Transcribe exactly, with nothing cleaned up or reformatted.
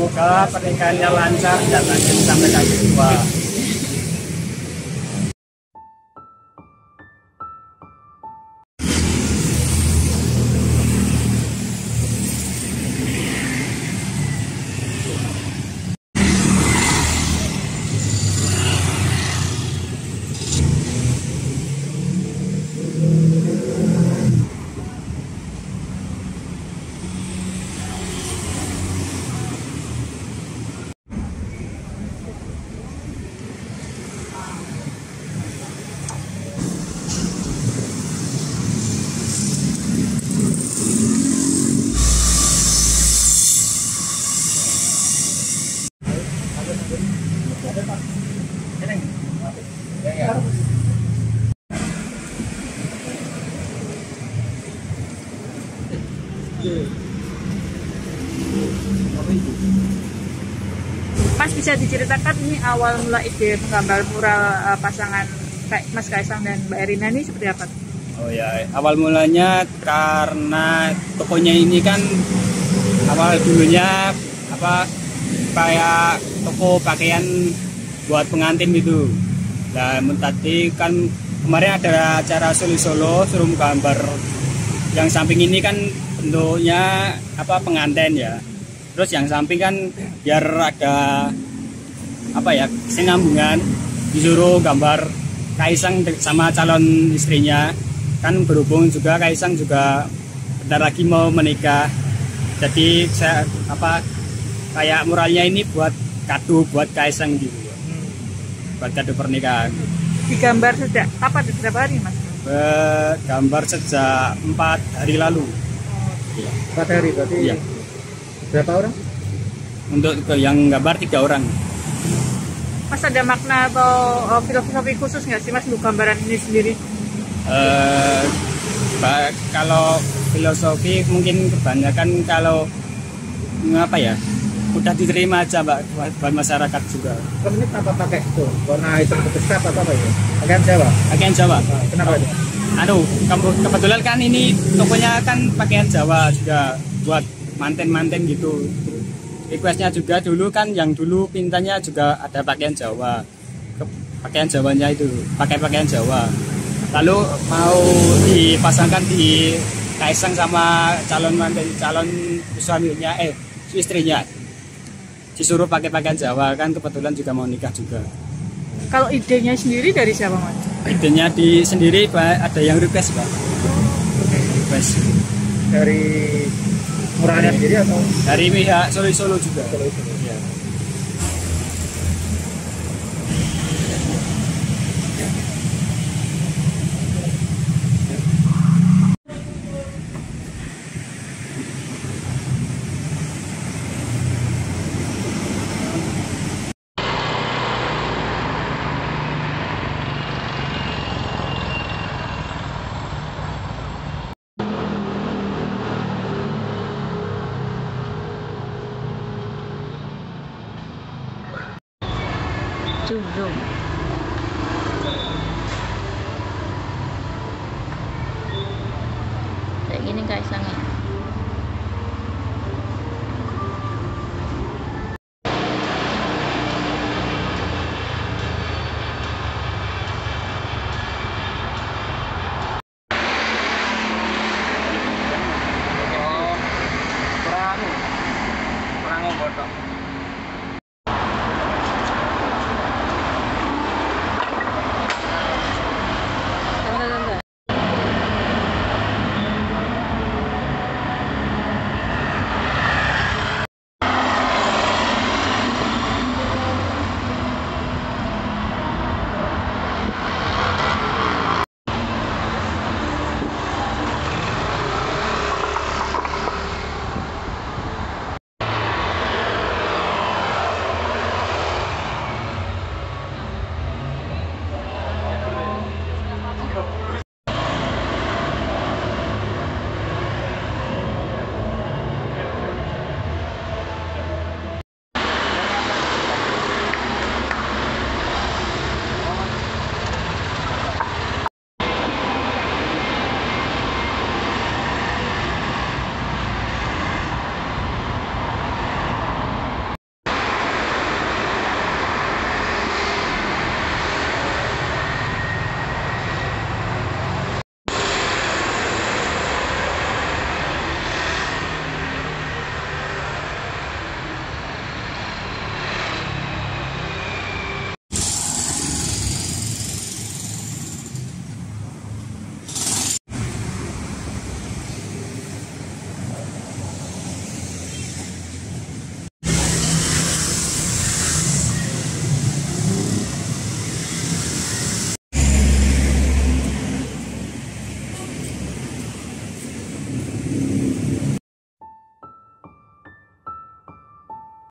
Semoga pernikahannya lancar dan lanjut sampai kaki dua. Mas, bisa diceritakan ini awal mula ide menggambar mural uh, pasangan Mas Kaesang dan Mbak Erina ini seperti apa? Oh ya, awal mulanya karena tokonya ini kan awal dulunya apa kayak toko pakaian buat pengantin gitu. Dan tadi kan kemarin ada acara Solo Solo suruh menggambar yang samping ini kan bentuknya apa pengantin ya. Terus yang samping kan biar ada apa ya kesinambungan, disuruh gambar Kaesang sama calon istrinya. Kan berhubung juga Kaesang juga bentar lagi mau menikah. Jadi saya apa kayak muralnya ini buat kado buat Kaesang gitu. Buat kado pernikahan. Digambar sejak apa berapa hari, Mas? Gambar sejak empat hari lalu. Empat oh, hari berarti. Iya. Berapa orang? Untuk yang gambar tiga orang. Mas, ada makna atau uh, filosofi khusus nggak sih Mas untuk gambaran ini sendiri? Uh, kalau filosofi mungkin kebanyakan kalau apa ya udah diterima aja mbak buat masyarakat juga. Kalau ini kenapa pakai itu? Warna hitam kecap atau apa ya? Pakaian Jawa. Pakaian Jawa. Nah, kenapa itu? Aduh, kebetulan kan ini tokonya kan pakaian Jawa juga buat manten-manten gitu. Requestnya juga dulu kan yang dulu pintanya juga ada pakaian Jawa, pakaian Jawanya itu pakai pakaian Jawa, lalu mau dipasangkan di Kaesang sama calon manten calon suaminya eh istrinya disuruh pakai pakaian Jawa kan kebetulan juga mau nikah juga. Kalau idenya sendiri dari siapa Mas? Idenya di sendiri ada yang request Pak, request dari murahnya sendiri atau dari pihak Solo Solo juga. Solo Solo. Ya. Zoom, zoom. Kayak gini Kaesangnya. Oh, perang, perang bodoh.